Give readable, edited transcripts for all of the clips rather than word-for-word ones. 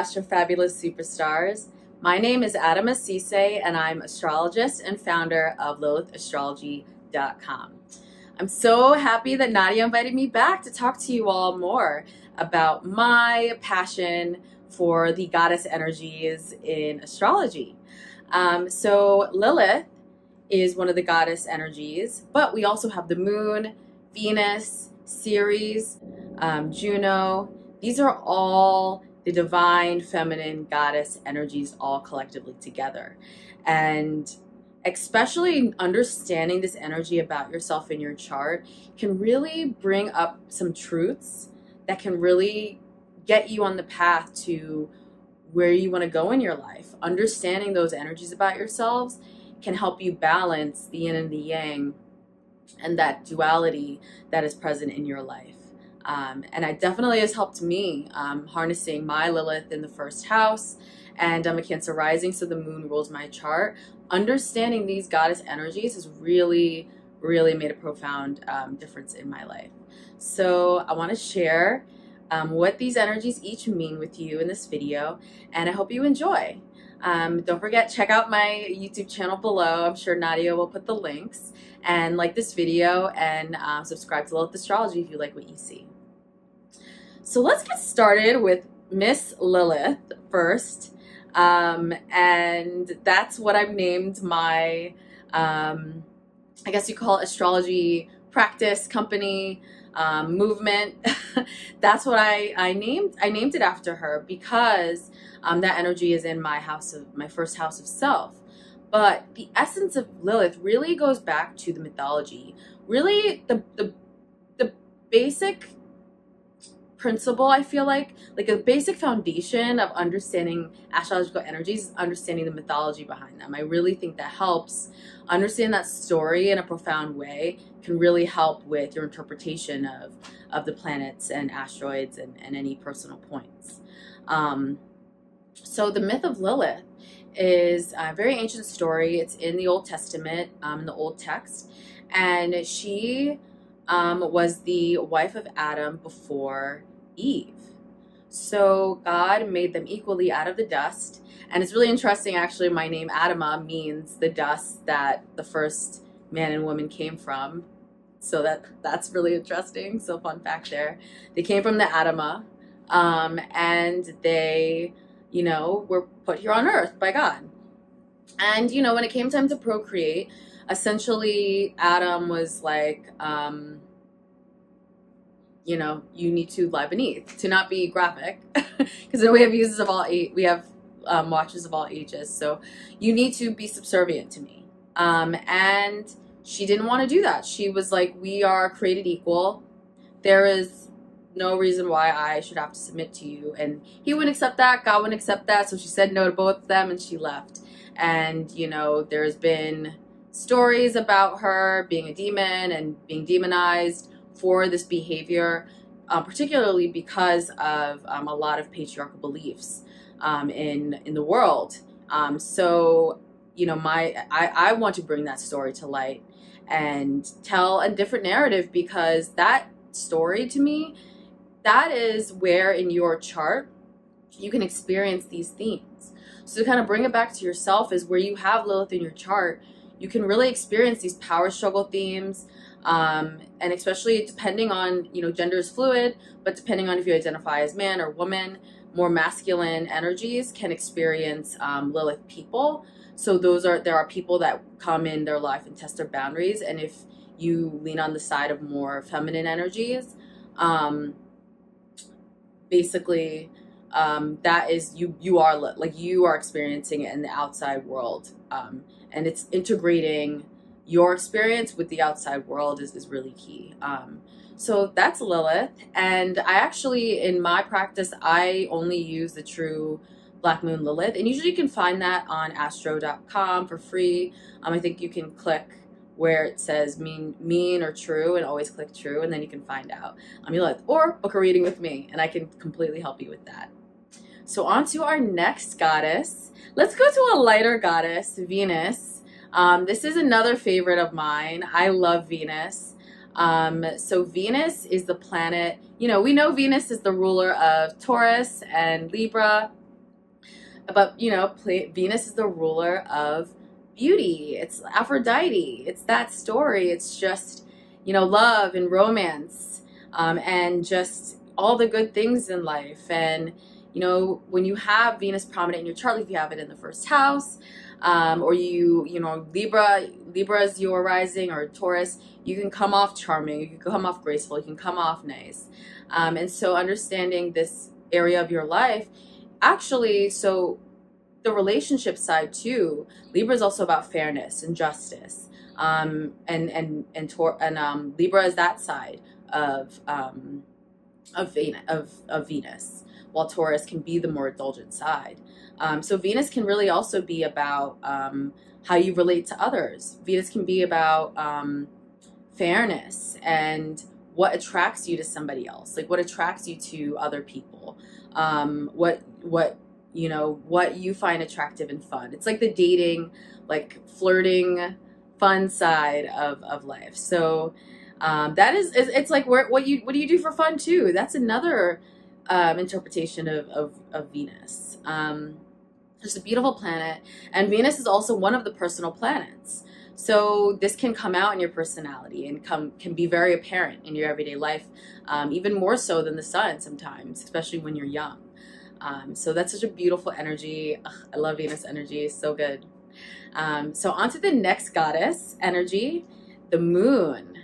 Astrofabulous Superstars. My name is Adama Sesay, and I'm astrologist and founder of LilithAstrology.com. I'm so happy that Nadia invited me back to talk to you all more about my passion for the goddess energies in astrology. So Lilith is one of the goddess energies, but we also have the moon, Venus, Ceres, Juno. These are all the divine feminine goddess energies all collectively together. And especially understanding this energy about yourself in your chart can really bring up some truths that can really get you on the path to where you want to go in your life. Understanding those energies about yourselves can help you balance the yin and the yang and that duality that is present in your life. And it definitely has helped me harnessing my Lilith in the first house, and I'm a Cancer rising, so the moon rules my chart. Understanding these goddess energies has really made a profound difference in my life. So I want to share what these energies each mean with you in this video, and I hope you enjoy. Don't forget, check out my YouTube channel below. I'm sure Nadia will put the links, and like this video, and subscribe to Lilith Astrology if you like what you see. So let's get started with Miss Lilith first. And that's what I've named my, I guess you call it astrology practice, company, movement. That's what I named it after her because that energy is in my house of my first house of self. But the essence of Lilith really goes back to the mythology. Really the basic principle, I feel like a basic foundation of understanding astrological energies is understanding the mythology behind them. I really think that helps. Understand that story in a profound way can really help with your interpretation of the planets and asteroids and any personal points. So the myth of Lilith is a very ancient story. It's in the Old Testament, in the old text, and she was the wife of Adam before Eve. So God made them equally out of the dust. And it's really interesting, actually, my name Adama means the dust that the first man and woman came from. So that's really interesting. So fun fact there. They came from the Adama, and they, you know, were put here on earth by God. And, you know, when it came time to procreate, essentially Adam was like, you know, you need to live earth, to not be graphic, because we have users of all age, we have watchers of all ages, so you need to be subservient to me. And she didn't want to do that. She was like, we are created equal. There is no reason why I should have to submit to you. And he wouldn't accept that, God wouldn't accept that, so she said no to both of them and she left. And, you know, there's been stories about her being a demon and being demonized for this behavior, particularly because of a lot of patriarchal beliefs in the world. So, you know, I want to bring that story to light and tell a different narrative, because that story, to me, that is where in your chart you can experience these themes. So to kind of bring it back to yourself is where you have Lilith in your chart. You can really experience these power struggle themes, and especially depending on, you know, gender is fluid, but depending on if you identify as man or woman, more masculine energies can experience Lilith people. So there are people that come in their life and test their boundaries, and if you lean on the side of more feminine energies, basically, that is you are experiencing it in the outside world, and it's integrating your experience with the outside world is really key. So that's Lilith. And I actually, in my practice, I only use the true Black Moon Lilith, and usually you can find that on astro.com for free. I think you can click where it says mean or true, and always click true, and then you can find out on your Lilith, or book a reading with me and I can completely help you with that. So on to our next goddess. Let's go to a lighter goddess, Venus. This is another favorite of mine. I love Venus. So Venus is the planet, you know, we know Venus is the ruler of Taurus and Libra. about, you know, Venus is the ruler of beauty. It's Aphrodite. It's that story. It's just, you know, love and romance, and just all the good things in life. And, you know, when you have Venus prominent in your chart, if you have it in the first house, or you know, Libra is your rising, or Taurus, you can come off charming, you can come off graceful, you can come off nice. And so understanding this area of your life, actually, so the relationship side too, Libra is also about fairness and justice. And Libra is that side of Venus, while Taurus can be the more indulgent side. So Venus can really also be about how you relate to others. Venus can be about fairness and what attracts you to somebody else, like what attracts you to other people, what you find attractive and fun. It's like the dating, like flirting, fun side of life. So that is, it's like what do you do for fun too? That's another interpretation of Venus. It's a beautiful planet, and Venus is also one of the personal planets. So this can come out in your personality and can be very apparent in your everyday life, even more so than the sun sometimes, especially when you're young. So that's such a beautiful energy. Ugh, I love Venus energy, it's so good. So on to the next goddess energy, the moon.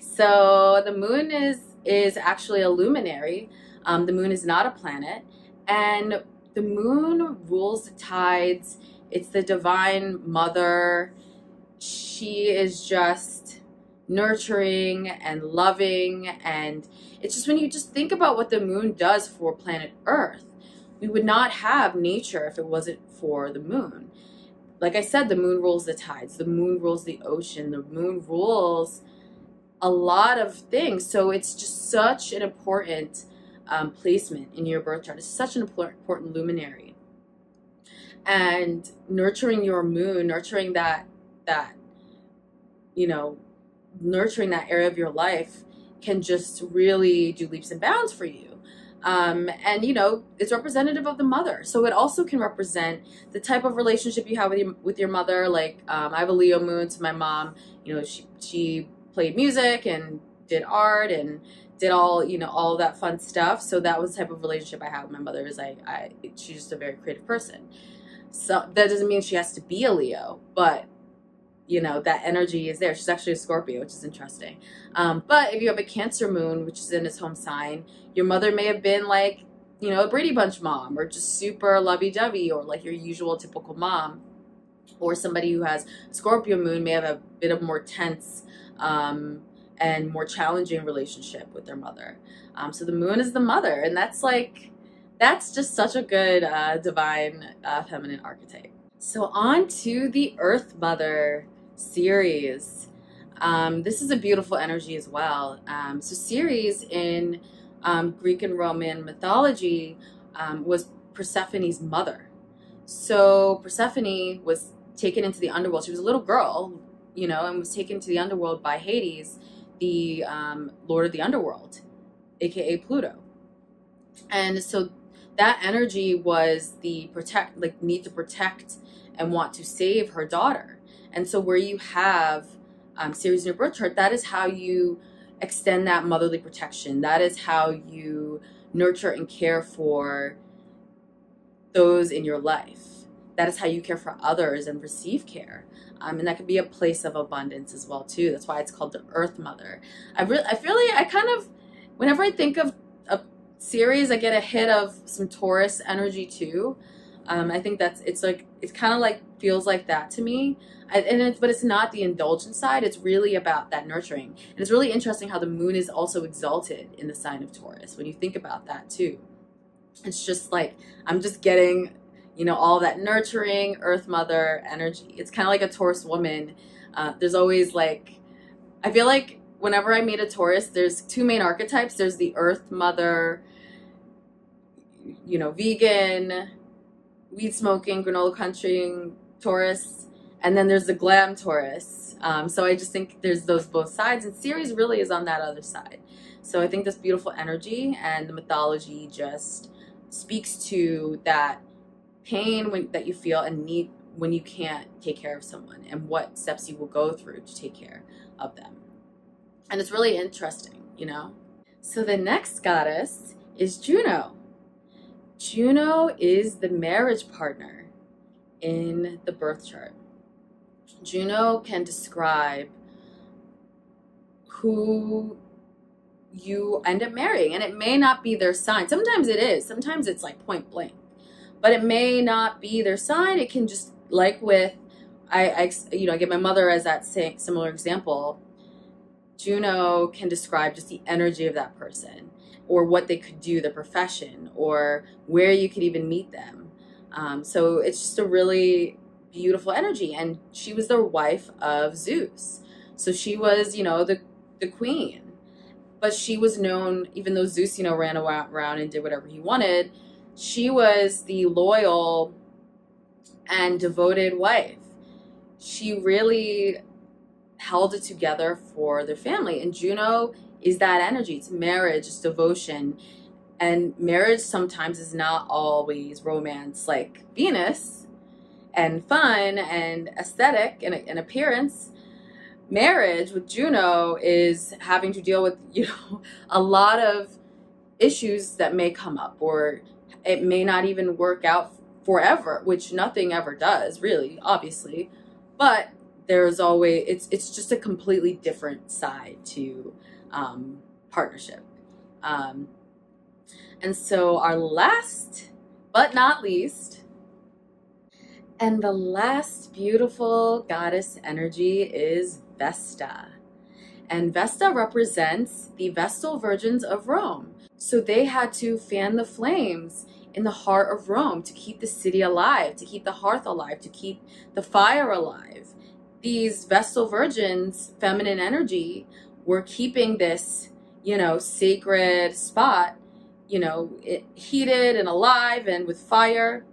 So the moon is actually a luminary. The moon is not a planet, and the moon rules the tides. It's the divine mother. She is just nurturing and loving, and it's just, when you just think about what the moon does for planet Earth, we would not have nature if it wasn't for the moon. Like I said, the moon rules the tides, the moon rules the ocean, the moon rules a lot of things. So it's just such an important placement in your birth chart. It's such an important luminary. And nurturing your moon, nurturing that, you know, nurturing that area of your life can just really do leaps and bounds for you. And, you know, it's representative of the mother. So it also can represent the type of relationship you have with your mother. Like, I have a Leo moon, so my mom, you know, she played music and did art and did all, you know, all that fun stuff. So that was the type of relationship I had with my mother. Is she's just a very creative person. So that doesn't mean she has to be a Leo, but you know, that energy is there. She's actually a Scorpio, which is interesting. But if you have a Cancer moon, which is in its home sign, your mother may have been like, you know, a Brady Bunch mom, or just super lovey-dovey, or like your usual typical mom, or somebody who has Scorpio moon may have a bit of more tense and more challenging relationship with their mother. So the moon is the mother, and that's like, that's just such a good divine feminine archetype. So on to the Earth Mother, Ceres. This is a beautiful energy as well. So Ceres in Greek and Roman mythology was Persephone's mother. So Persephone was taken into the underworld. She was a little girl, you know, and was taken to the underworld by Hades, the Lord of the Underworld, aka Pluto. And so that energy was the need to protect and want to save her daughter. And so where you have Ceres in your birth chart, that is how you extend that motherly protection. That is how you nurture and care for those in your life. That is how you care for others and receive care. And that could be a place of abundance as well too. That's why it's called the Earth Mother. Whenever I think of Ceres, I get a hit of some Taurus energy too. I think it's kind of like, feels like that to me. But it's not the indulgent side. It's really about that nurturing. And it's really interesting how the moon is also exalted in the sign of Taurus. When you think about that too, it's just like, I'm just getting, you know, all that nurturing Earth Mother energy. It's kind of like a Taurus woman. There's always like, I feel like whenever I meet a Taurus, there's two main archetypes. There's the Earth Mother, you know, vegan, weed smoking, granola crunching Taurus, and then there's the glam Taurus. So I just think there's those both sides, and Ceres really is on that other side. So I think this beautiful energy and the mythology just speaks to that pain that you feel and need when you can't take care of someone, and what steps you will go through to take care of them. And it's really interesting, you know? So the next goddess is Juno. Juno is the marriage partner in the birth chart. Juno can describe who you end up marrying, and it may not be their sign. Sometimes it is. Sometimes it's like point blank, but it may not be their sign. It can just, like with, I get my mother as that similar example. Juno can describe just the energy of that person, or what they could do, their profession, or where you could even meet them. So it's just a really beautiful energy. And she was the wife of Zeus. So she was, you know, the queen, but she was known, even though Zeus, you know, ran around and did whatever he wanted, she was the loyal and devoted wife. She really held it together for their family. And Juno is that energy. It's marriage, it's devotion. And marriage sometimes is not always romance like Venus and fun and aesthetic and appearance. Marriage with Juno is having to deal with, you know, a lot of issues that may come up, or it may not even work out forever, which nothing ever does, really, obviously. But there's always, it's just a completely different side to partnership. And so our last but not least, and the last beautiful goddess energy is Vesta. And Vesta represents the Vestal Virgins of Rome. So they had to fan the flames in the heart of Rome to keep the city alive, to keep the hearth alive, to keep the fire alive. These Vestal Virgins, feminine energy, were keeping this, you know, sacred spot, you know, heated and alive and with fire.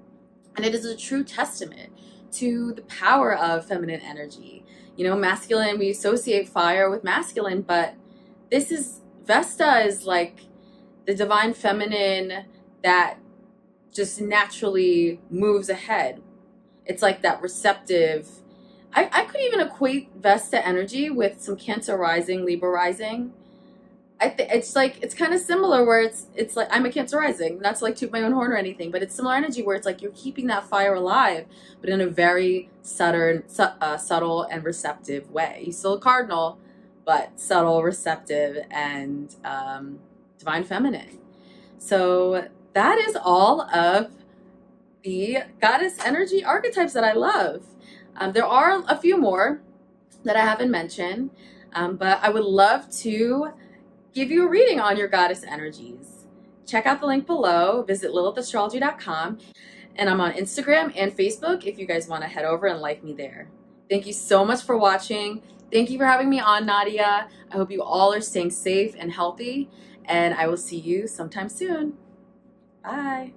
And it is a true testament to the power of feminine energy. You know, masculine, we associate fire with masculine, but this is, Vesta is like the divine feminine that just naturally moves ahead. It's like that receptive. I could even equate Vesta energy with some Cancer rising, Libra rising. It's like, it's kind of similar where it's like, I'm a Cancer rising, not to like toot my own horn or anything, but it's similar energy where it's like you're keeping that fire alive, but in a very subtle and receptive way. You're still a cardinal, but subtle, receptive, and divine feminine. So that is all of the goddess energy archetypes that I love. There are a few more that I haven't mentioned, but I would love to give you a reading on your goddess energies. Check out the link below, visit LilithAstrology.com, and I'm on Instagram and Facebook if you guys want to head over and like me there. Thank you so much for watching. Thank you for having me on, Nadia. I hope you all are staying safe and healthy, and I will see you sometime soon. Bye.